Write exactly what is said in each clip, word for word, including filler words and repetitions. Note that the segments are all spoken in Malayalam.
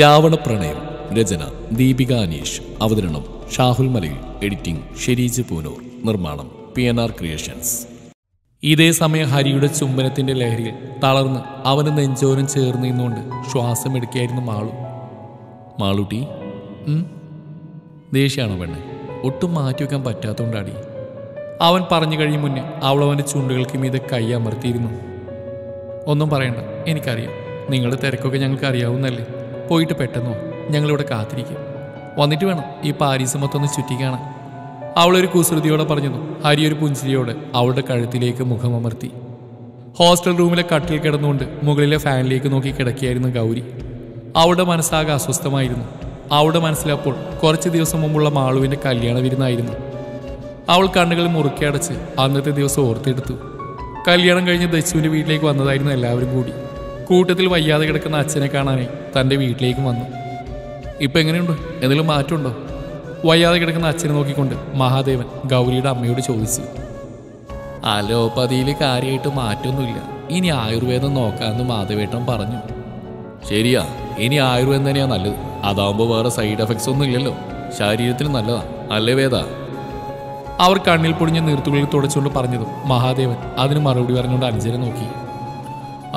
രാവണപ്രണയം രചന ദീപിക അനീഷ്, അവതരണം ഷാഹുൽ മലയിൽ, എഡിറ്റിംഗ് ഷെരീജ് പൂനൂർ, നിർമ്മാണം പി എൻ ആർ ക്രിയേഷൻസ്. ഇതേസമയം ഹരിയുടെ ചുംബനത്തിന്റെ ലഹരിയിൽ തളർന്ന് അവന് നെഞ്ചോരം ചേർന്ന് നിന്നുകൊണ്ട് ശ്വാസമെടുക്കുകയായിരുന്നു മാളു. മാളൂട്ടി, ദേഷ്യമാണോ പെണ്ണെ? ഒട്ടും മാറ്റിവെക്കാൻ പറ്റാത്തതുകൊണ്ടാടി. അവൻ പറഞ്ഞു കഴിയും മുന്നേ അവളവൻ്റെ ചുണ്ടുകൾക്ക് മീതെ കൈ അമർത്തിയിരുന്നു. ഒന്നും പറയണ്ട, എനിക്കറിയാം നിങ്ങളുടെ തിരക്കൊക്കെ ഞങ്ങൾക്ക് അറിയാവുന്നല്ലേ. പോയിട്ട് പെട്ടെന്നോ, ഞങ്ങളിവിടെ കാത്തിരിക്കും. വന്നിട്ട് വേണം ഈ പാരീസ് മൊത്തമൊന്ന് ചുറ്റിക്കാണാൻ. അവളൊരു കുസൃതിയോടെ പറഞ്ഞു. ഹരി ഒരു പുഞ്ചിരിയോടെ അവളുടെ കഴുത്തിലേക്ക് മുഖമമർത്തി. ഹോസ്റ്റൽ റൂമിലെ കട്ടിൽ കിടന്നുകൊണ്ട് മുകളിലെ ഫാനിലേക്ക് നോക്കി കിടക്കുകയായിരുന്നു ഗൗരി. അവളുടെ മനസ്സാകെ അസ്വസ്ഥമായിരുന്നു. അവളുടെ മനസ്സിലപ്പോൾ കുറച്ച് ദിവസം മുമ്പുള്ള മാളുവിൻ്റെ കല്യാണ വിരുന്നായിരുന്നു. അവൾ കണ്ണുകൾ മുറുക്കി അടച്ച് അന്നത്തെ ദിവസം ഓർത്തെടുത്തു. കല്യാണം കഴിഞ്ഞ് ദച്ചുവിൻ്റെ വീട്ടിലേക്ക് വന്നതായിരുന്നു എല്ലാവരും കൂടി. കൂട്ടത്തിൽ വയ്യാതെ കിടക്കുന്ന അച്ഛനെ കാണാനായി തൻ്റെ വീട്ടിലേക്കും വന്നു. ഇപ്പം എങ്ങനെയുണ്ട്? എന്തെങ്കിലും മാറ്റമുണ്ടോ? വയ്യാതെ കിടക്കുന്ന അച്ഛനെ നോക്കിക്കൊണ്ട് മഹാദേവൻ ഗൗരിയുടെ അമ്മയോട് ചോദിച്ചു. അലോപ്പതിയിൽ കാര്യമായിട്ട് മാറ്റമൊന്നുമില്ല, ഇനി ആയുർവേദം നോക്കാമെന്ന് മാധവേട്ടൻ പറഞ്ഞു. ശരിയാ, ഇനി ആയുർവേദം തന്നെയാണ് നല്ലത്. അതാകുമ്പോൾ വേറെ സൈഡ് എഫക്ട്സ് ഒന്നും ഇല്ലല്ലോ, ശരീരത്തിന് നല്ലതാ അല്ലേ വേദ? അവർ കണ്ണിൽ പൊടിഞ്ഞ നീർത്തുകളിൽ തുടച്ചുകൊണ്ട് പറഞ്ഞതും മഹാദേവൻ അതിന് മറുപടി പറഞ്ഞുകൊണ്ട് അനുജനെ നോക്കി.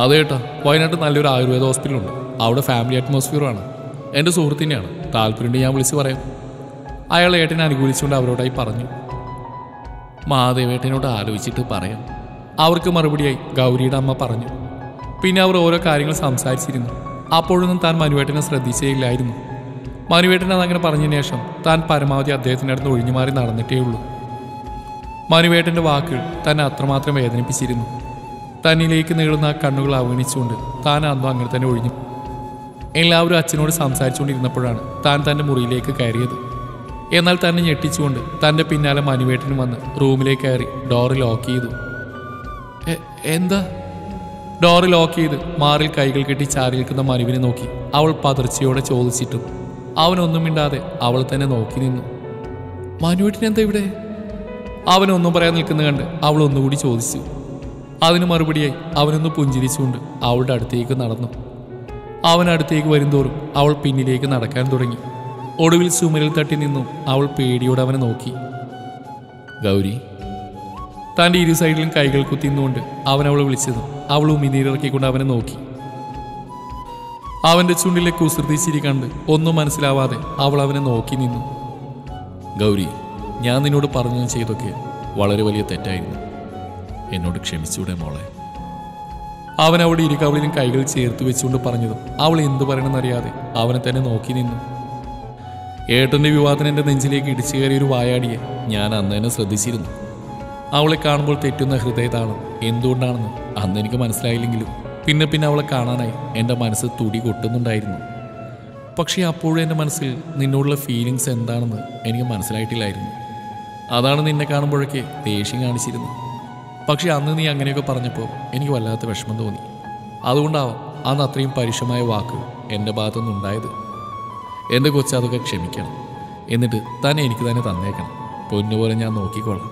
അതെ ഏട്ടാ, വയനാട്ടിൽ നല്ലൊരു ആയുർവേദ ഹോസ്പിറ്റലുണ്ട്. അവിടെ ഫാമിലി അറ്റ്മോസ്ഫിയറാണ്. എൻ്റെ സുഹൃത്തിനെയാണ്, താല്പര്യമുണ്ട് ഞാൻ വിളിച്ച് പറയാം. അയാൾ ഏട്ടനെ അനുകൂലിച്ചുകൊണ്ട് അവരോടായി പറഞ്ഞു. മഹാദേവേട്ടനോട് ആലോചിച്ചിട്ട് പറയാം, അവർക്ക് മറുപടിയായി ഗൗരിയുടെ അമ്മ പറഞ്ഞു. പിന്നെ അവർ ഓരോ കാര്യങ്ങൾ സംസാരിച്ചിരുന്നു. അപ്പോഴൊന്നും താൻ മനുവേട്ടനെ ശ്രദ്ധിച്ചേയില്ലായിരുന്നു. മനുവേട്ടൻ അതങ്ങനെ പറഞ്ഞതിന് ശേഷം താൻ പരമാവധി അദ്ദേഹത്തിൻ്റെ അടുത്ത് ഒഴിഞ്ഞു മാറി നടന്നിട്ടേ ഉള്ളൂ. മനുവേട്ടൻ്റെ വാക്കുകൾ തന്നെ അത്രമാത്രം വേദനിപ്പിച്ചിരുന്നു. തന്നിലേക്ക് നീളുന്ന ആ കണ്ണുകൾ അവഗണിച്ചുകൊണ്ട് താൻ അന്നും അങ്ങനെ തന്നെ ഒഴിഞ്ഞു. എല്ലാവരും അച്ഛനോട് സംസാരിച്ചുകൊണ്ടിരുന്നപ്പോഴാണ് താൻ തൻ്റെ മുറിയിലേക്ക് കയറിയത്. എന്നാൽ തന്നെ ഞെട്ടിച്ചുകൊണ്ട് തൻ്റെ പിന്നാലെ മനുവേട്ടനും വന്ന് റൂമിലേക്ക് കയറി ഡോറ് ലോക്ക് ചെയ്തു. എന്താ? ഡോറ് ലോക്ക് ചെയ്ത് മാറിൽ കൈകൾ കെട്ടി ചാരി നിൽക്കുന്ന മനുവിനെ നോക്കി അവൾ പതർച്ചയോടെ ചോദിച്ചിട്ടും അവനൊന്നും മിണ്ടാതെ അവൾ തന്നെ നോക്കി നിന്നു. മനുവേട്ടനെന്താ ഇവിടെ? അവനൊന്നും പറയാൻ നിൽക്കുന്ന കണ്ട് അവൾ ഒന്നുകൂടി ചോദിച്ചു. അതിന് മറുപടിയായി അവനൊന്ന് പുഞ്ചിരിച്ചുകൊണ്ട് അവളുടെ അടുത്തേക്ക് നടന്നു. അവനടുത്തേക്ക് വരുംതോറും അവൾ പിന്നിലേക്ക് നടക്കാൻ തുടങ്ങി. ഒടുവിൽ ചുമരിൽ തട്ടി നിന്നും അവൾ പേടിയോടെ അവനെ നോക്കി. ഗൗരി തൻ്റെ ഇരു സൈഡിലും കൈകൾ കുത്തിന്നുകൊണ്ട് അവനവളെ വിളിച്ചത് അവൾ ഉമിനീരിറക്കിക്കൊണ്ട് അവനെ നോക്കി. അവൻ്റെ ചുണ്ടിലെ കുസൃതിച്ചിരി കണ്ട് ഒന്നും മനസ്സിലാവാതെ അവൾ അവനെ നോക്കി നിന്നു. ഗൗരി, ഞാൻ നിന്നോട് പറഞ്ഞു ചെയ്തൊക്കെ വളരെ വലിയ തെറ്റായിരുന്നു. എന്നോട് ക്ഷമിച്ചൂടെ മോളെ? അവൻ അവിടെ ഇരു കവളിലും കൈകൾ ചേർത്ത് വെച്ചുകൊണ്ട് പറഞ്ഞതും അവൾ എന്തു പറയണമെന്നറിയാതെ അവനെ തന്നെ നോക്കി നിന്നു. ഏട്ടൻ്റെ വിവാഹത്തിന് എൻ്റെ നെഞ്ചിലേക്ക് ഇടിച്ചു കയറിയ ഒരു വായാടിയെ ഞാൻ അന്ന് തന്നെ ശ്രദ്ധിച്ചിരുന്നു. അവളെ കാണുമ്പോൾ തെറ്റുന്ന ഹൃദയതാളം എന്തുകൊണ്ടാണെന്ന് അന്ന് എനിക്ക് മനസ്സിലായില്ലെങ്കിലും പിന്നെ പിന്നെ അവളെ കാണാനായി എൻ്റെ മനസ്സ് തുടി കൊട്ടുന്നുണ്ടായിരുന്നു. പക്ഷേ അപ്പോഴും എൻ്റെ മനസ്സിൽ നിന്നോടുള്ള ഫീലിങ്സ് എന്താണെന്ന് എനിക്ക് മനസ്സിലായിട്ടില്ലായിരുന്നു. അതാണ് നിന്നെ കാണുമ്പോഴൊക്കെ ദേഷ്യം കാണിച്ചിരുന്നു. പക്ഷേ അന്ന് നീ അങ്ങനെയൊക്കെ പറഞ്ഞപ്പോൾ എനിക്ക് വല്ലാത്ത വിഷമം തോന്നി. അതുകൊണ്ടാവാം അന്ന് അത്രയും പരുഷമായ വാക്ക് എൻ്റെ ഭാഗത്തുനിന്നുണ്ടായത്. എൻ്റെ കൊച്ചതൊക്കെ ക്ഷമിക്കണം, എന്നിട്ട് തന്നെ എനിക്ക് തന്നെ തന്നേക്കണം. പൊന്നുപോലെ ഞാൻ നോക്കിക്കോളാം.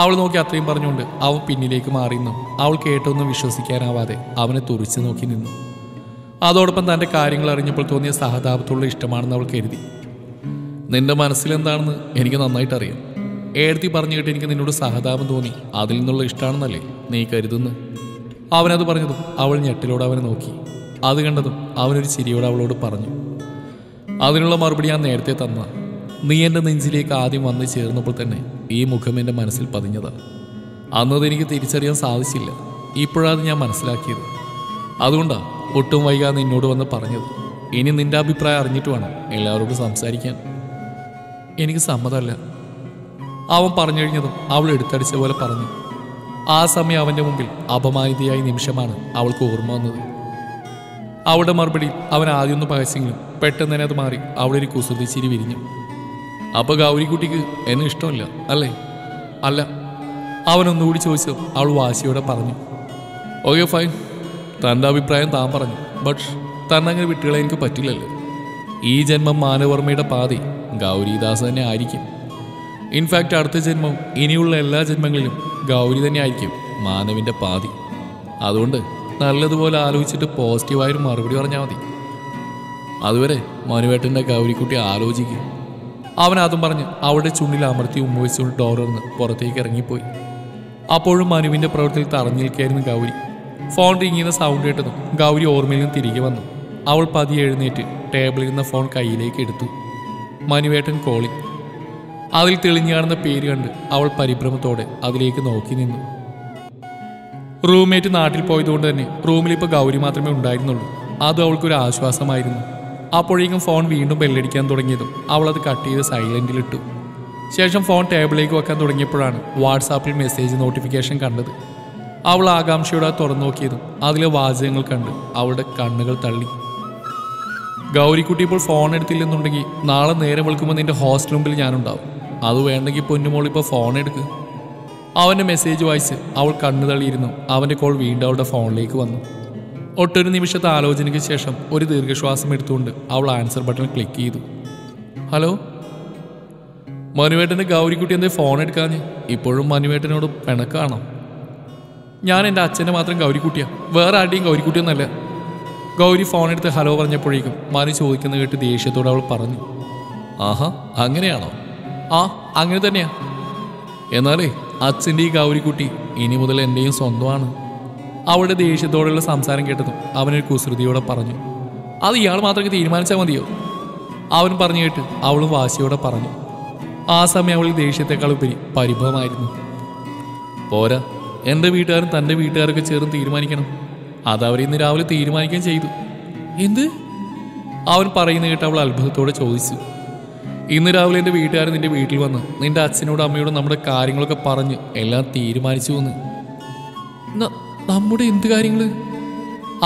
അവൾ നോക്കി അത്രയും പറഞ്ഞുകൊണ്ട് അവൻ പിന്നിലേക്ക് മാറിയെന്നു അവൾ കേട്ടൊന്നും വിശ്വസിക്കാനാവാതെ അവനെ തുറിച്ചു നോക്കി നിന്നു. അതോടൊപ്പം തൻ്റെ കാര്യങ്ങൾ അറിഞ്ഞപ്പോൾ തോന്നിയ സഹതാപത്തോടുള്ള ഇഷ്ടമാണെന്ന് അവൾ കരുതി. നിൻ്റെ മനസ്സിലെന്താണെന്ന് എനിക്ക് നന്നായിട്ട് അറിയാം. ഏഴ്ത്തി പറഞ്ഞു കേട്ട് എനിക്ക് നിന്നോട് സഹതാപം തോന്നി അതിൽ നിന്നുള്ള ഇഷ്ടമാണെന്നല്ലേ നീ കരുതുന്നു? അവനത് പറഞ്ഞതും അവൾ ഞെട്ടിലോടെ അവനെ നോക്കി. അത് കണ്ടതും അവനൊരു ചിരിയോടെ അവളോട് പറഞ്ഞു. അതിനുള്ള മറുപടി ഞാൻ നേരത്തെ തന്ന. നീ എൻ്റെ നെഞ്ചിലേക്ക് ആദ്യം വന്ന് ചേർന്നപ്പോൾ തന്നെ ഈ മുഖം എൻ്റെ മനസ്സിൽ പതിഞ്ഞതാണ്. അന്നതെനിക്ക് തിരിച്ചറിയാൻ സാധിച്ചില്ല, ഇപ്പോഴാണ് ഞാൻ മനസ്സിലാക്കിയത്. അതുകൊണ്ടാണ് ഒട്ടും വൈകാതെ നിന്നോട് വന്ന് പറഞ്ഞത്. ഇനി നിൻ്റെ അഭിപ്രായം അറിഞ്ഞിട്ട് വേണം എല്ലാവരോടും സംസാരിക്കാൻ. എനിക്ക് സമ്മതമല്ല. അവൻ പറഞ്ഞു കഴിഞ്ഞതും അവൾ എടുത്തടിച്ച പോലെ പറഞ്ഞു. ആ സമയം അവൻ്റെ മുമ്പിൽ അപമാനിതയായ നിമിഷമാണ് അവൾക്ക് ഓർമ്മ വന്നത്. അവളുടെ മറുപടി അവൻ ആദ്യമൊന്നും പകച്ചെങ്കിലും പെട്ടെന്ന് തന്നെ അത് മാറി അവളൊരു കുസൃതിച്ചിരി വിരിഞ്ഞു. അപ്പോൾ ഗൗരിക്കുട്ടിക്ക് എന്നെ ഇഷ്ടമില്ല അല്ലേ? അല്ല, അവനൊന്നുകൂടി ചോദിച്ചത് അവൾ വാശിയോടെ പറഞ്ഞു. ഓക്കെ ഫൈൻ, തൻ്റെ അഭിപ്രായം താൻ പറഞ്ഞു. ബട്ട് തന്നങ്ങനെ വിട്ടുകളെ എനിക്ക് പറ്റില്ലല്ലോ. ഈ ജന്മം മാനവർമ്മയുടെ പാതി ഗൗരിദാസ് തന്നെ ആയിരിക്കും. ഇൻഫാക്റ്റ് അടുത്ത ജന്മം ഇനിയുള്ള എല്ലാ ജന്മങ്ങളിലും ഗൗരി തന്നെ ആയിരിക്കും മാനവിൻ്റെ പാതി. അതുകൊണ്ട് നല്ലതുപോലെ ആലോചിച്ചിട്ട് പോസിറ്റീവായൊരു മറുപടി പറഞ്ഞാൽ മതി. അതുവരെ മനുവേട്ടൻ്റെ ഗൗരിക്കുട്ടി ആലോചിക്കുക. അവൻ അതും പറഞ്ഞ് അവിടെ ചുണ്ടിൽ അമർത്തി ഉമ്മ വെച്ചുകൊണ്ട് ഡോറിന്ന് പുറത്തേക്ക് ഇറങ്ങിപ്പോയി. അപ്പോഴും മനുവിൻ്റെ പ്രവൃത്തിയിൽ തറഞ്ഞു നിൽക്കുകയായിരുന്നു ഗൗരി. ഫോൺ റിംഗ് ചെയ്യുന്ന സൗണ്ട് കേട്ടതും ഗൗരി ഓർമ്മയിൽ നിന്ന് തിരികെ വന്നു. അവൾ പതിയെ എഴുന്നേറ്റ് ടേബിളിൽ നിന്ന് ഫോൺ കയ്യിലേക്ക് എടുത്തു. മനുവേട്ടൻ കോളിങ്. അതിൽ തെളിഞ്ഞു കാണുന്ന പേര് കണ്ട് അവൾ പരിഭ്രമത്തോടെ അതിലേക്ക് നോക്കി നിന്നു. റൂംമേറ്റ് നാട്ടിൽ പോയതുകൊണ്ട് തന്നെ റൂമിലിപ്പോൾ ഗൗരി മാത്രമേ ഉണ്ടായിരുന്നുള്ളൂ. അത് അവൾക്കൊരു ആശ്വാസമായിരുന്നു. അപ്പോഴേക്കും ഫോൺ വീണ്ടും ബെല്ലടിക്കാൻ തുടങ്ങിയതും അവളത് കട്ട് ചെയ്ത് സൈലൻറ്റിലിട്ടു. ശേഷം ഫോൺ ടേബിളിലേക്ക് വെക്കാൻ തുടങ്ങിയപ്പോഴാണ് വാട്സാപ്പിൽ മെസ്സേജ് നോട്ടിഫിക്കേഷൻ കണ്ടത്. അവൾ ആകാംക്ഷയോടെ തുറന്നു നോക്കിയതും അതിലെ വാചകങ്ങൾ കണ്ട് അവളുടെ കണ്ണുകൾ തള്ളി. ഗൗരിക്കുട്ടി ഇപ്പോൾ ഫോൺ എടുത്തില്ലെന്നുണ്ടെങ്കിൽ നാളെ നേരം വിളിക്കുമ്പോൾ നിൻ്റെ ഹോസ്റ്റൽ മുമ്പിൽ ഞാനുണ്ടാവും. അത് വേണ്ടെങ്കിൽ പൊന്നുമോൾ ഇപ്പോൾ ഫോൺ എടുക്കുക. അവൻ്റെ മെസ്സേജ് വായിച്ച് അവൾ കണ്ണു തള്ളിയിരുന്നു. അവൻ്റെ കോൾ വീണ്ടും അവളുടെ ഫോണിലേക്ക് വന്നു. ഒട്ടൊരു നിമിഷത്തെ ആലോചനയ്ക്ക് ശേഷം ഒരു ദീർഘശ്വാസം എടുത്തുകൊണ്ട് അവൾ ആൻസർ ബട്ടൺ ക്ലിക്ക് ചെയ്തു. ഹലോ മനുവേട്ടൻ്റെ ഗൗരിക്കുട്ടി എന്തേ ഫോൺ എടുക്കാഞ്ഞ്? ഇപ്പോഴും മനുവേട്ടനോട് പിണക്കാണോ? ഞാൻ എൻ്റെ അച്ഛൻ്റെ മാത്രം ഗൗരിക്കുട്ടിയാണ്, വേറെ ആരുടെയും ഗൗരിക്കുട്ടിയൊന്നല്ല. ഗൗരി ഫോണെടുത്ത് ഹലോ പറഞ്ഞപ്പോഴേക്കും മനു ചോദിക്കുന്നത് കേട്ട് ദേഷ്യത്തോടെ അവൾ പറഞ്ഞു. ആഹാ, അങ്ങനെയാണോ? ആ, അങ്ങനെ തന്നെയാ. എന്നാലേ അച്ഛൻ്റെ ഈ ഗൗരിക്കുട്ടി ഇനി മുതൽ എൻ്റെയും സ്വന്തമാണ്. അവളുടെ ദേഷ്യത്തോടെയുള്ള സംസാരം കേട്ടതും അവനൊരു കുസൃതിയോടെ പറഞ്ഞു. അത് ഇയാൾ മാത്രമേ തീരുമാനിച്ചാൽ മതിയോ? അവൻ പറഞ്ഞു കേട്ട് അവളും വാശിയോടെ പറഞ്ഞു. ആ സമയം അവളിൽ ദേഷ്യത്തെക്കാൾ ഉപരി പരിഭവമായിരുന്നു. പോരാ, എൻ്റെ വീട്ടുകാരും തൻ്റെ വീട്ടുകാരൊക്കെ ചേർന്ന് തീരുമാനിക്കണം. അതവർ ഇന്ന് രാവിലെ തീരുമാനിക്കുകയും ചെയ്തു. എന്ത്? അവൻ പറയുന്ന കേട്ട് അവൾ അത്ഭുതത്തോടെ ചോദിച്ചു. ഇന്ന് രാവിലെ എൻ്റെ വീട്ടുകാരൻ നിൻ്റെ വീട്ടിൽ വന്ന് നിൻ്റെ അച്ഛനോടും അമ്മയോടും നമ്മുടെ കാര്യങ്ങളൊക്കെ പറഞ്ഞ് എല്ലാം തീരുമാനിച്ചു എന്ന്. നമ്മുടെ എന്ത് കാര്യങ്ങൾ?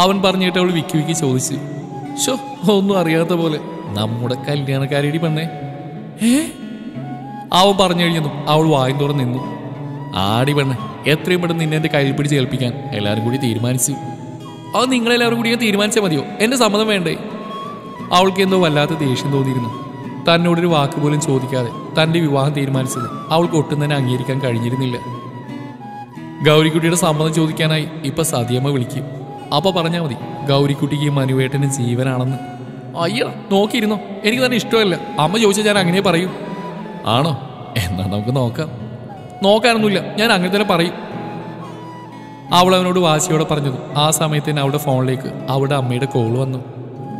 അവൻ പറഞ്ഞിട്ട് അവൾ വിക്കി വിക്കി ചോദിച്ചു. ഷോ, ഒന്നും അറിയാത്ത പോലെ. നമ്മുടെ കല്യാണക്കാരിയുടെ പെണ്ണേ. ഏ? അവൻ പറഞ്ഞു കഴിഞ്ഞതും അവൾ വായും തുറന്ന് നിന്നു. ആടി പെണ്ണെ, എത്രയും പെട്ടെന്ന് നിന്നെ എൻ്റെ കയ്യിൽ പിടിച്ച് ഏൽപ്പിക്കാൻ എല്ലാവരും കൂടി തീരുമാനിച്ചു. അത് നിങ്ങളെല്ലാവരും കൂടി ഞാൻ തീരുമാനിച്ചാൽ മതിയോ? എൻ്റെ സമ്മതം വേണ്ടേ? അവൾക്ക് എന്തോ വല്ലാത്ത ദേഷ്യം തോന്നിയിരുന്നു. തന്നോടൊരു വാക്ക് പോലും ചോദിക്കാതെ തൻ്റെ വിവാഹം തീരുമാനിച്ചത് അവൾക്ക് ഒട്ടും തന്നെ അംഗീകരിക്കാൻ കഴിഞ്ഞിരുന്നില്ല. ഗൗരിക്കുട്ടിയുടെ സമ്മതം ചോദിക്കാനായി ഇപ്പം സതിയമ്മ വിളിക്കും. അപ്പോൾ പറഞ്ഞാൽ മതി ഗൗരിക്കുട്ടിക്ക് മനുവേട്ടന് ജീവനാണെന്ന്. അയ്യ, നോക്കിയിരുന്നോ? എനിക്ക് തന്നെ ഇഷ്ടമല്ല. അമ്മ ചോദിച്ചാൽ ഞാൻ അങ്ങനെ പറയും. ആണോ? എന്നാ നമുക്ക് നോക്കാം. നോക്കാനൊന്നുമില്ല, ഞാൻ അങ്ങനെ തന്നെ പറയും. അവൾ അവനോട് വാശിയോടെ പറഞ്ഞതും ആ സമയത്ത് തന്നെ അവളുടെ ഫോണിലേക്ക് അവളുടെ അമ്മയുടെ കോൾ വന്നു.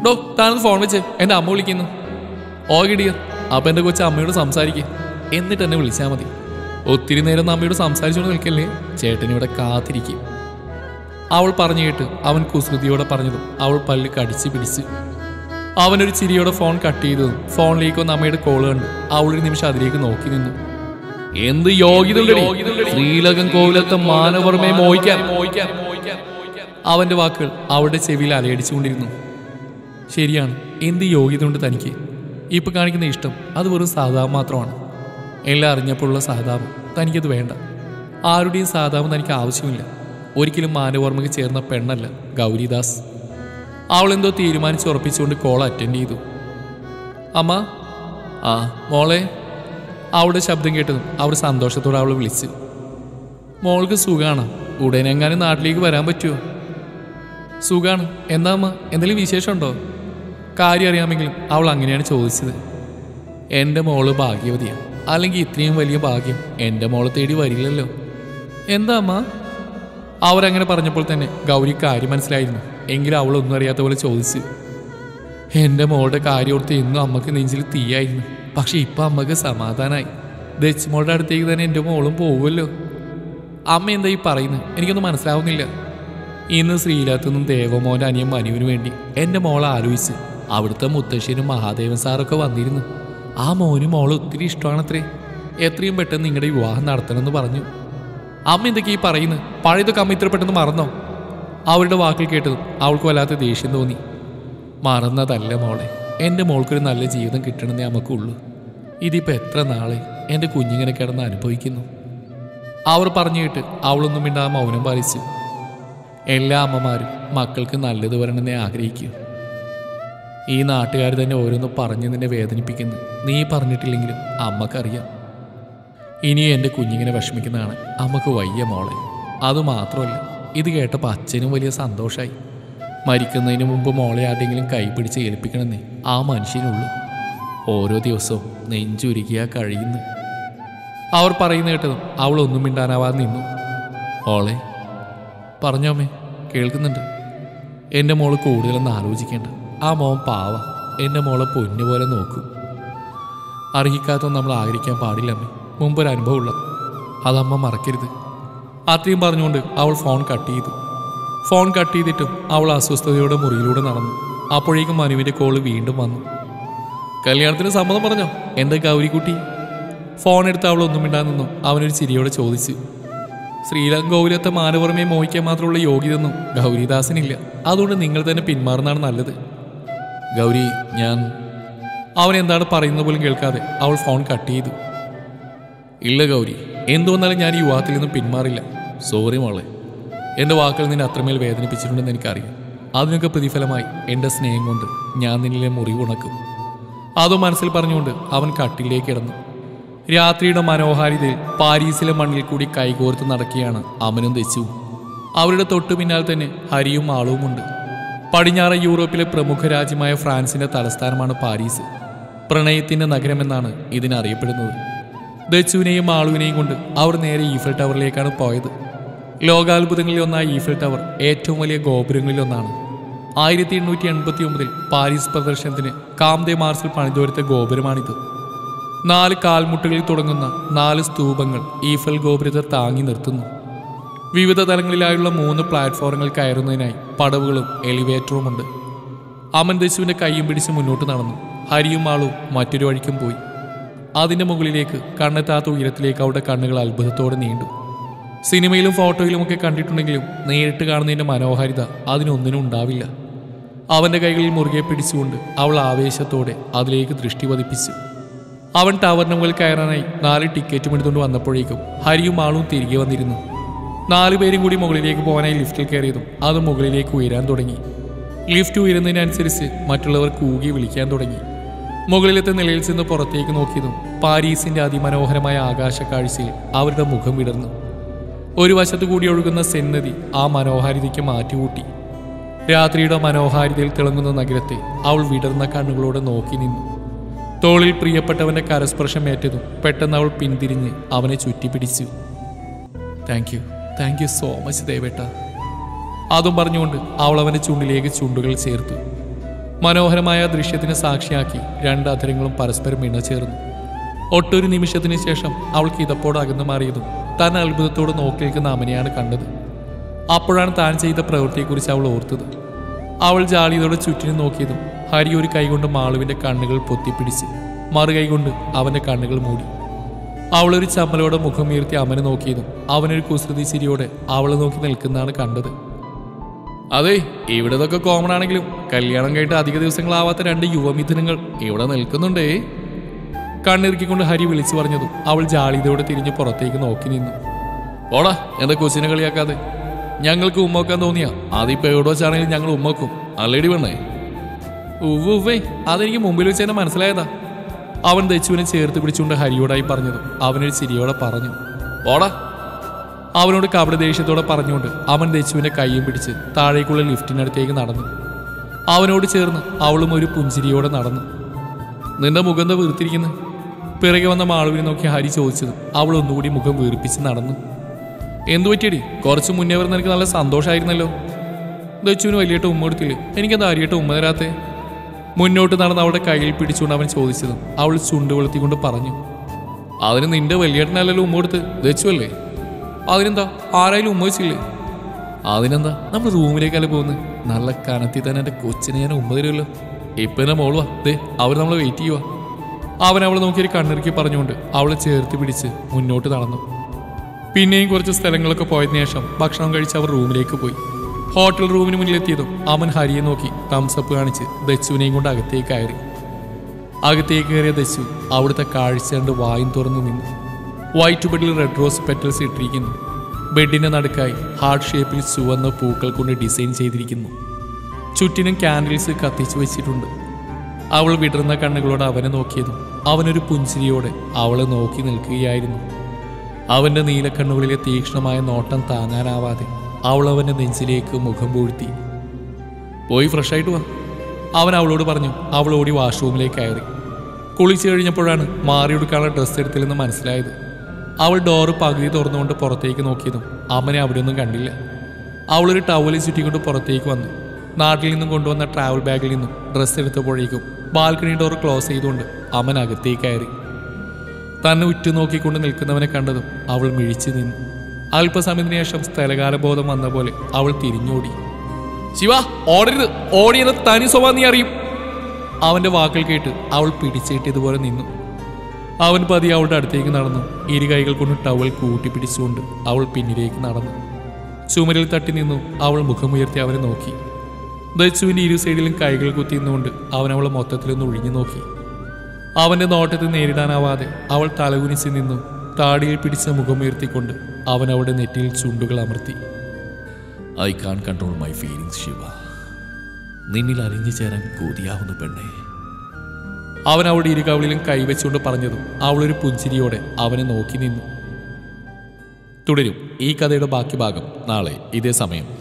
ഡോ, താനൊന്ന് ഫോൺ വെച്ച്, എൻ്റെ അമ്മ വിളിക്കുന്നു. ഓക്കെ ഡിയർ, അപ്പം എൻ്റെ കൊച്ചു അമ്മയോട് സംസാരിക്കുക, എന്നിട്ട് എന്നെ വിളിച്ചാൽ മതി. ഒത്തിരി നേരം അമ്മയോട് സംസാരിച്ചുകൊണ്ട് നിൽക്കല്ലേ, ചേട്ടനിവിടെ കാത്തിരിക്കും. അവൾ പറഞ്ഞു കേട്ട് അവൻ കുസൃതിയോടെ പറഞ്ഞതും അവൾ പല്ല് കടിച്ചു പിടിച്ചു. അവനൊരു ചിരിയോടെ ഫോൺ കട്ട് ചെയ്തതും ഫോണിലേക്ക് വന്ന് അമ്മയുടെ കോൾ കണ്ട് അവളൊരു നിമിഷം അതിലേക്ക് നോക്കി നിന്നു. എന്ത് യോഗ്യതയുണ്ട്? അവൻ്റെ വാക്കുകൾ അവളുടെ ചെവിയിൽ അലയടിച്ചുകൊണ്ടിരുന്നു. ശരിയാണ്, എന്ത് യോഗ്യതയുണ്ട് തനിക്ക്? ഇപ്പം കാണിക്കുന്ന ഇഷ്ടം അത് വെറും സഹതാപം മാത്രമാണ്. എല്ലാം അറിഞ്ഞപ്പോഴുള്ള സഹതാപം. തനിക്കത് വേണ്ട. ആരുടെയും സഹതാപം തനിക്ക് ആവശ്യമില്ല. ഒരിക്കലും മാനവോർമ്മയ്ക്ക് ചേർന്ന പെണ്ണല്ല ഗൗരിദാസ്. അവളെന്തോ തീരുമാനിച്ചുറപ്പിച്ചുകൊണ്ട് കോൾ അറ്റൻഡ് ചെയ്തു. അമ്മ. ആ മോളെ. അവളുടെ ശബ്ദം കേട്ടതും അവർ സന്തോഷത്തോടെ അവൾ വിളിച്ചു. മോൾക്ക് സുഖമാണ്? ഉടനെങ്ങാനും നാട്ടിലേക്ക് വരാൻ പറ്റുമോ? സുഖമാണ്. എന്താ അമ്മ, എന്തെങ്കിലും വിശേഷമുണ്ടോ? കാര്യം അറിയാമെങ്കിലും അവൾ അങ്ങനെയാണ് ചോദിച്ചത്. എൻ്റെ മോള് ഭാഗ്യവതിയാണ്. അല്ലെങ്കിൽ ഇത്രയും വലിയ ഭാഗ്യം എൻ്റെ മോളെ തേടി വരില്ലല്ലോ. എന്താ അമ്മ? അവരങ്ങനെ പറഞ്ഞപ്പോൾ തന്നെ ഗൗരി കാര്യം മനസ്സിലായിരുന്നു. എങ്കിലും അവളൊന്നും അറിയാത്ത പോലെ ചോദിച്ചു. എൻ്റെ മോളുടെ കാര്യം ഓർത്ത് ഇന്നും അമ്മക്ക് നെഞ്ചിൽ തീയായിരുന്നു. പക്ഷെ ഇപ്പം അമ്മക്ക് സമാധാനമായി. ദച്ചുമോളുടെ അടുത്തേക്ക് തന്നെ എൻ്റെ മോളും പോകുമല്ലോ. അമ്മ എന്താ ഈ പറയുന്നത്? എനിക്കൊന്നും മനസ്സിലാവുന്നില്ല. ഇന്ന് ശ്രീലത്തുനിന്നും ദേവമോൻ്റെ അനിയൻ മനുവിന് വേണ്ടി എൻ്റെ മോളെ ആലോചിച്ച് അവിടുത്തെ മുത്തശ്ശനും മഹാദേവൻ സാറൊക്കെ വന്നിരുന്നു. ആ മോനും മോളെ ഒത്തിരി ഇഷ്ടമാണത്രേ. എത്രയും പെട്ടെന്ന് നിങ്ങളുടെ വിവാഹം നടത്തണമെന്ന് പറഞ്ഞു. അമ്മ എന്തൊക്കെ ഈ പറയുന്നത്? പഴയതൊക്കെ അമ്മ ഇത്ര പെട്ടെന്ന് മറന്നോ? അവളുടെ വാക്കിൽ കേട്ടതും അവൾക്ക് വല്ലാത്ത ദേഷ്യം തോന്നി. മറന്നതല്ല മോളെ, എൻ്റെ മോൾക്കൊരു നല്ല ജീവിതം കിട്ടണമെന്നേ നമുക്കുള്ളൂ. ഇതിപ്പോൾ എത്ര നാളെ എൻ്റെ കുഞ്ഞിങ്ങനെ കിടന്ന് അനുഭവിക്കുന്നു. അവർ പറഞ്ഞു കേട്ട് അവളൊന്നും മിണ്ടാ മൗനം പാലിച്ചു. എല്ലാ അമ്മമാരും മക്കൾക്ക് നല്ലത് വരണമെന്നേ ആഗ്രഹിക്കൂ. ഈ നാട്ടുകാർ തന്നെ ഓരോന്ന് പറഞ്ഞ് നിന്നെ വേദനിപ്പിക്കുന്നു. നീ പറഞ്ഞിട്ടില്ലെങ്കിലും അമ്മക്കറിയാം. ഇനി എൻ്റെ കുഞ്ഞിങ്ങനെ വിഷമിക്കുന്നതാണ് അമ്മക്ക് വയ്യ മോളെ. അതുമാത്രമല്ല, ഇത് കേട്ടപ്പോൾ അച്ഛനും വലിയ സന്തോഷമായി. മരിക്കുന്നതിന് മുമ്പ് മോളെ ആരെങ്കിലും കൈപിടിച്ച് ഏൽപ്പിക്കണമെന്നേ ആ മനുഷ്യനുള്ളൂ. ഓരോ ദിവസവും നെഞ്ചുരുക്കിയാ കഴിയുന്നു. അവർ പറയുന്ന കേട്ടതും അവൾ ഒന്നും മിണ്ടാനാവാതെ നിന്നു. ഓളെ പറഞ്ഞോമേ, കേൾക്കുന്നുണ്ട്. എൻ്റെ മോള് കൂടുതലൊന്നും ആലോചിക്കേണ്ട. ആ മോൻ പാവ, എൻ്റെ മോളെ പൊന്നുപോലെ നോക്കും. അർഹിക്കാത്തൊന്നും നമ്മൾ ആഗ്രഹിക്കാൻ പാടില്ലമ്മേ. മുമ്പൊരനുഭവമുള്ള അതമ്മ മറക്കരുത്. അത്രയും പറഞ്ഞുകൊണ്ട് അവൾ ഫോൺ കട്ട് ചെയ്തു. ഫോൺ കട്ട് ചെയ്തിട്ടും അവൾ അസ്വസ്ഥതയോടെ മുറിയിലൂടെ നടന്നു. അപ്പോഴേക്കും മനുവിൻ്റെ കോള് വീണ്ടും വന്നു. കല്യാണത്തിന് സമ്മതം പറഞ്ഞോ എൻ്റെ ഗൗരിക്കുട്ടി? ഫോൺ എടുത്ത് അവൾ ഒന്നും ഇണ്ടാകുന്നു അവനൊരു ചിരിയോടെ ചോദിച്ചു. ശ്രീലങ്കോവിലത്തെ മാനവർമ്മയെ മോഹിക്കാൻ മാത്രമുള്ള യോഗ്യതൊന്നും ഗൗരിദാസനില്ല. അതുകൊണ്ട് നിങ്ങൾ തന്നെ പിന്മാറുന്നതാണ് നല്ലത്. ഗൗരി, ഞാൻ അവൻ എന്താണ് പറയുന്നത് പോലും കേൾക്കാതെ അവൾ ഫോൺ കട്ട് ചെയ്തു. ഇല്ല ഗൗരി, എന്തു വന്നാലും ഞാൻ യുവാത്തിൽ നിന്നും പിന്മാറില്ല. സോറി മോളെ, എൻ്റെ വാക്കുകൾ നിന്നെ അത്രമേൽ വേദനിപ്പിച്ചിട്ടുണ്ടെന്ന് എനിക്കറിയാം. അതിനൊക്കെ പ്രതിഫലമായി എൻ്റെ സ്നേഹം കൊണ്ട് ഞാൻ നിന്നിലെ മുറിവുണക്കും. അത് മനസ്സിൽ പറഞ്ഞുകൊണ്ട് അവൻ കട്ടിലേക്ക് കിടന്നു. രാത്രിയുടെ മനോഹാരിതയിൽ പാരീസിലെ മണ്ണിൽ കൂടി കൈകോർത്ത് നടക്കുകയാണ് അമനും തെച്ചു. അവരുടെ തൊട്ടു പിന്നാലെ തന്നെ ഹരിയും ആളുവുമുണ്ട്. പടിഞ്ഞാറൻ യൂറോപ്പിലെ പ്രമുഖ രാജ്യമായ ഫ്രാൻസിൻ്റെ തലസ്ഥാനമാണ് പാരീസ്. പ്രണയത്തിൻ്റെ നഗരമെന്നാണ് ഇതിനറിയപ്പെടുന്നത്. ദച്ചുവിനെയും ആളുവിനെയും കൊണ്ട് അവർ നേരെ ഈഫൽ ടവറിലേക്കാണ് പോയത്. ലോകാത്ഭുതങ്ങളിൽ ഒന്നായ ഈഫൽ ടവർ ഏറ്റവും വലിയ ഗോപുരങ്ങളിലൊന്നാണ്. ആയിരത്തി എണ്ണൂറ്റി എൺപത്തി ഒമ്പതിൽ പാരീസ് പ്രദർശനത്തിന് കാംദേ മാർസിൽ പണിതോരത്തെ ഗോപുരമാണിത്. നാല് കാൽമുട്ടുകളിൽ തുടങ്ങുന്ന നാല് സ്തൂപങ്ങൾ ഈഫൽ ഗോപുരത്തെ താങ്ങി നിർത്തുന്നു. വിവിധ തലങ്ങളിലായുള്ള മൂന്ന് പ്ലാറ്റ്ഫോമുകൾ കയറുന്നതിനായി പടവുകളും എലിവേറ്ററുമുണ്ട്. അമൻ ദശുവിൻ്റെ കൈയും പിടിച്ച് മുന്നോട്ട് നടന്നു. ഹരിയും ആളും മറ്റൊരു വഴിക്കും പോയി. അതിൻ്റെ മുകളിലേക്ക്, കണ്ണെത്താത്ത ഉയരത്തിലേക്ക് അവരുടെ കണ്ണുകൾ അത്ഭുതത്തോടെ നീണ്ടു. സിനിമയിലും ഫോട്ടോയിലുമൊക്കെ കണ്ടിട്ടുണ്ടെങ്കിലും നേരിട്ട് കാണുന്നതിൻ്റെ മനോഹാരിത അതിനൊന്നിനും ഉണ്ടാവില്ല. അവൻ്റെ കൈകളിൽ മുറുകെ പിടിച്ചുകൊണ്ട് അവൾ ആവേശത്തോടെ അതിലേക്ക് ദൃഷ്ടി പതിപ്പിച്ചു. അവൻ ടവറിന് മുകളിൽ കയറാനായി നാല് ടിക്കറ്റും എടുത്തുകൊണ്ട് വന്നപ്പോഴേക്കും ഹരിയും ആളും തിരികെ വന്നിരുന്നു. നാലുപേരും കൂടി മുകളിലേക്ക് പോകാനായി ലിഫ്റ്റിൽ കയറിയതും അത് മുകളിലേക്ക് ഉയരാൻ തുടങ്ങി. ലിഫ്റ്റ് ഉയരുന്നതിനനുസരിച്ച് മറ്റുള്ളവർ കൂകി വിളിക്കാൻ തുടങ്ങി. മുകളിലത്തെ നിലയിൽ ചെന്ന് പുറത്തേക്ക് നോക്കിയതും പാരീസിൻ്റെ അതിമനോഹരമായ ആകാശ കാഴ്ചയിൽ അവരുടെ മുഖം വിടർന്നു. ഒരു വശത്തു കൂടി ഒഴുകുന്ന സെൻ നദി ആ മനോഹാരിതയ്ക്ക് മാറ്റുകൂട്ടി. രാത്രിയുടെ മനോഹാരിതയിൽ തിളങ്ങുന്ന നഗരത്തെ അവൾ വിടർന്ന കണ്ണുകളോടെ നോക്കി നിന്നു. തോളിൽ പ്രിയപ്പെട്ടവൻ്റെ കരസ്പർശമേറ്റതും പെട്ടെന്ന് അവൾ പിന്തിരിഞ്ഞ് അവനെ ചുറ്റിപ്പിടിച്ചു. Thank you, thank you so much ദേവേട്ട. അതും പറഞ്ഞുകൊണ്ട് അവൾ അവൻ്റെ ചുണ്ടിലേക്ക് ചുണ്ടുകൾ ചേർത്തു. മനോഹരമായ ദൃശ്യത്തിന് സാക്ഷിയാക്കി രണ്ട് അധരങ്ങളും പരസ്പരം ഇണചേർന്നു. ഒട്ടൊരു നിമിഷത്തിന് ശേഷം അവൾക്ക് ഇതപ്പോട് അകന്നു മാറിയതും താൻ അത്ഭുതത്തോട് നോക്കി നിൽക്കുന്ന അമനെയാണ് കണ്ടത്. അപ്പോഴാണ് താൻ ചെയ്ത പ്രവൃത്തിയെക്കുറിച്ച് അവൾ ഓർത്തത്. അവൾ ജാളിയതോടെ ചുറ്റിനും നോക്കിയതും ഹരി ഒരു കൈകൊണ്ട് മാളുവിൻ്റെ കണ്ണുകൾ പൊത്തിപ്പിടിച്ച് മറുകൈ കൊണ്ട് അവൻ്റെ കണ്ണുകൾ മൂടി. അവളൊരു ചമ്മലോടെ മുഖം ഉയർത്തി അമനെ നോക്കിയതും അവനൊരു കുസൃതി ചിരിയോടെ അവളെ നോക്കി നിൽക്കുന്നതാണ് കണ്ടത്. അതെ, ഇവിടതൊക്കെ കോമൺ ആണെങ്കിലും കല്യാണം കഴിഞ്ഞിട്ട് അധിക ദിവസങ്ങളാവാത്ത രണ്ട് യുവമിഥുനങ്ങൾ ഇവിടെ നിൽക്കുന്നുണ്ടേ. കണ്ണിറുക്കിക്കൊണ്ട് ഹരി വിളിച്ചു പറഞ്ഞതും അവൾ ജാളിതയോടെ തിരിഞ്ഞ് പുറത്തേക്ക് നോക്കി നിന്നു. ഓടാ, എന്താ കൊച്ചിനെ കളിയാക്കാതെ. ഞങ്ങൾക്ക് ഉമ്മക്കാൻ തോന്നിയ അതിപ്പോൾ എവിടെ വെച്ചാണെങ്കിലും ഞങ്ങൾ ഉമ്മക്കും, അല്ലേടി വേണേ? ഉവ്വ് ഉവ്വേ, അതെനിക്ക് മുമ്പിൽ വെച്ച് തന്നെ മനസ്സിലായതാ. അവൻ ദച്ചുവിനെ ചേർത്ത് പിടിച്ചുകൊണ്ട് ഹരിയോടായി പറഞ്ഞതും അവനൊരു ചിരിയോടെ പറഞ്ഞു. ഓടാ. അവനോട് കപട ദേഷ്യത്തോടെ പറഞ്ഞുകൊണ്ട് അവൻ ദച്ചുവിൻ്റെ കൈയും പിടിച്ച് താഴേക്കുള്ള ലിഫ്റ്റിനടുത്തേക്ക് നടന്നു. അവനോട് ചേർന്ന് അവളും ഒരു പുഞ്ചിരിയോടെ നടന്നു. നിന്റെ മുഖം എന്താ വീർത്തിരിക്കുന്നത്? പിറകെ വന്ന മാളുവിനെ നോക്കി ഹരി ചോദിച്ചത് അവൾ ഒന്നുകൂടി മുഖം വീർപ്പിച്ച് നടന്നു. എന്തു പറ്റിയടി? കുറച്ച് മുന്നേ വരുന്ന എനിക്ക് നല്ല സന്തോഷമായിരുന്നല്ലോ. ദച്ചുവിന് വലിയായിട്ട് ഉമ്മ കൊടുത്തില്ലേ? എനിക്കത് അരിയായിട്ട് ഉമ്മ തരാത്തേ? മുന്നോട്ട് നടന്ന് അവളുടെ കയ്യിൽ പിടിച്ചുകൊണ്ട് അവൻ ചോദിച്ചത് അവൾ ചുണ്ട് വെളുത്തിക്കൊണ്ട് പറഞ്ഞു. അതിന് നിന്റെ വലിയേട്ടനല്ലല്ലോ ഉമ്മ കൊടുത്ത്, ദച്ചുവല്ലേ? അതിനെന്താ, ആരായാലും ഉമ്മ വെച്ചില്ലേ? അതിനെന്താ, നമ്മൾ റൂമിലേക്കല്ലേ പോകുന്നത്. നല്ല കനത്തിൽ തന്നെ എൻ്റെ കൊച്ചിനെ ഞാൻ ഉമ്മ തരുമല്ലോ. ഇപ്പം തന്നെ മോളുവാ, ദേ അവർ നമ്മളെ വെയിറ്റ് ചെയ്യുക. അവൻ അവളെ നോക്കിയൊരു കണ്ണിറുക്കി പറഞ്ഞുകൊണ്ട് അവളെ ചേർത്ത് പിടിച്ച് മുന്നോട്ട് നടന്നു. പിന്നെയും കുറച്ച് സ്ഥലങ്ങളൊക്കെ പോയതിനു ശേഷം ഭക്ഷണം കഴിച്ച് അവർ റൂമിലേക്ക് പോയി. ഹോട്ടൽ റൂമിന് മുന്നിലെത്തിയതും അവൻ ഹരിയെ നോക്കി തംസപ്പ് കാണിച്ച് ദച്ചുവിനെയും കൊണ്ട് അകത്തേക്ക് കയറി. അകത്തേക്ക് കയറിയ ദച്ചു അവിടുത്തെ കാഴ്ച കണ്ട് വായും തുറന്നു നിന്നു. വൈറ്റ് ബെഡിൽ റെഡ് റോസ് പെറ്റൽസ് ഇട്ടിരിക്കുന്നു. ബെഡിൻ്റെ നടുക്കായി ഹാർട്ട് ഷേപ്പിൽ ചുവന്ന പൂക്കൾ കൊണ്ട് ഡിസൈൻ ചെയ്തിരിക്കുന്നു. ചുറ്റിനും ക്യാൻഡിൽസ് കത്തിച്ചു വെച്ചിട്ടുണ്ട്. അവൾ വിടർന്ന കണ്ണുകളോട് അവനെ നോക്കിയതും അവനൊരു പുഞ്ചിരിയോടെ അവളെ നോക്കി നിൽക്കുകയായിരുന്നു. അവൻ്റെ നീലക്കണ്ണുകളിലെ തീക്ഷ്ണമായ നോട്ടം താങ്ങാനാവാതെ അവൾ അവൻ്റെ നെഞ്ചിലേക്ക് മുഖം പൂഴ്ത്തി. പോയി ഫ്രഷായിട്ട് വാ, അവൻ അവളോട് പറഞ്ഞു. അവൾ ഓടി വാഷ്റൂമിലേക്ക് കയറി. കുളിച്ചു കഴിഞ്ഞപ്പോഴാണ് മാറിയെടുക്കാനുള്ള ഡ്രസ്സ് എടുത്തില്ലെന്ന് മനസ്സിലായത്. അവൾ ഡോറ് പകുതി തുറന്നുകൊണ്ട് പുറത്തേക്ക് നോക്കിയതും അമ്മനെ അവിടെയൊന്നും കണ്ടില്ല. അവളൊരു ടവല് ചുറ്റിക്കൊണ്ട് പുറത്തേക്ക് വന്നു. നാട്ടിൽ നിന്നും കൊണ്ടുവന്ന ട്രാവൽ ബാഗിൽ നിന്നും ഡ്രസ്സ് എടുത്തപ്പോഴേക്കും ബാൽക്കണി ഡോർ ക്ലോസ് ചെയ്തുകൊണ്ട് അമ്മൻ അകത്തേക്ക് കയറി. തന്നെ ഉറ്റുനോക്കിക്കൊണ്ട് നിൽക്കുന്നവനെ കണ്ടതും അവൾ മിഴിച്ചു നിന്നു. അല്പസമയത്തിന് ശേഷം സ്ഥലകാലബോധം വന്ന പോലെ അവൾ തിരിഞ്ഞോടി. ശിവ, ഓടരുത്, ഓടിയെന്ന് തനി സ്വഭാവം നീ അറിയും. അവൻ്റെ വാക്കുകൾ കേട്ട് അവൾ പിടിച്ചേട്ടിയതുപോലെ നിന്നു. അവൻ പതി അവളുടെ അടുത്തേക്ക് നടന്നു. ഇരു കൈകൾ കൊണ്ട് ടവൽ കൂട്ടിപ്പിടിച്ചുകൊണ്ട് അവൾ പിന്നിലേക്ക് നടന്നു. ചുമരിൽ തട്ടി നിന്നു. അവൾ മുഖമുയർത്തി അവനെ നോക്കി. ദച്ചുവിൻ്റെ ഇരു സൈഡിലും കൈകൾ കുത്തി നിന്നുകൊണ്ട് അവൻ അവളെ മൊത്തത്തിലൊന്ന് ഒഴിഞ്ഞു നോക്കി. അവൻ്റെ നോട്ടത്തെ നേരിടാനാവാതെ അവൾ തലകുനിച്ച് നിന്നു. താടിയിൽ പിടിച്ച മുഖമുയർത്തിക്കൊണ്ട് അവൻ അവളുടെ നെറ്റിയിൽ ചുണ്ടുകൾ അമർത്തി. I can't control my feelings Shiva, നിന്നിൽ അലിഞ്ഞു ചേരാൻ കൂതിയാവുന്നു പെണ്ണേ. അവൻ അവളുടെ ഇരുകവളിലും കൈവച്ചുകൊണ്ട് പറഞ്ഞതും അവളൊരു പുഞ്ചിരിയോടെ അവനെ നോക്കി നിന്നു. തുടരും ഈ കഥയുടെ ബാക്കി ഭാഗം നാളെ ഇതേ സമയം.